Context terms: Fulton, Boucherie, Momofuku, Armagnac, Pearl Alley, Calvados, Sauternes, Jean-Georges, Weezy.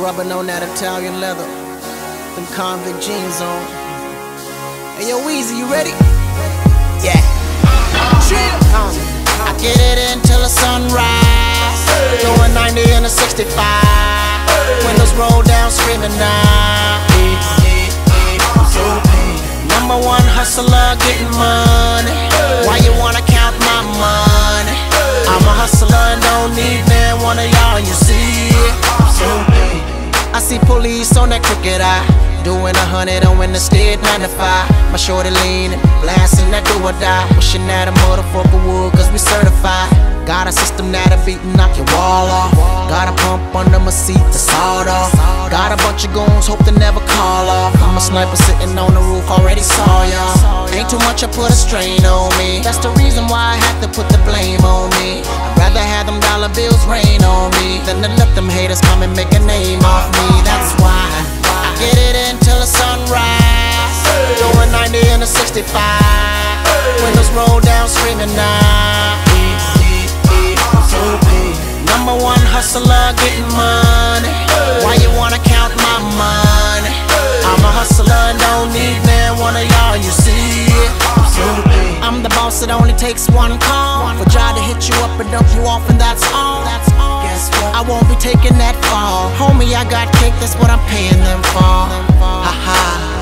rubbing on that Italian leather, them convict jeans on. Hey yo, Weezy, you ready? Yeah. Chill. I get it until the sunrise. Doing 90 and a 65. Windows roll down, screaming now. Number one hustler, getting money. Why you wanna count my money? I'm a hustler and don't need man, one of y'all, you see. I see police on that crooked eye, doing 100 on in the stead, 9 to 5. My shorty leaning, blasting that do or die, wishing that a motherfucker would, cause we certified. Got a system that'll beat and knock your wall off. Got a pump under my seat to sawed off. Got a bunch of goons, hope to never call off. I'm a sniper sitting on the roof, already saw y'all. Ain't too much, I put a strain on me. That's the reason why I had to put the blame on me. I'd rather have them dollar bills rain on me than to let them haters come and make a name off me. That's why I get it until the sunrise. Doing 90 and a 65. Windows roll down, screaming now. Number one hustler, getting money. Why you wanna count my money? I'm a hustler and don't need man, one of y'all, you see it. I'm the boss, it only takes one call. For try to hit you up and dump you off, and that's all. I won't be taking that fall. Homie, I got cake, that's what I'm paying them for. Ha ha.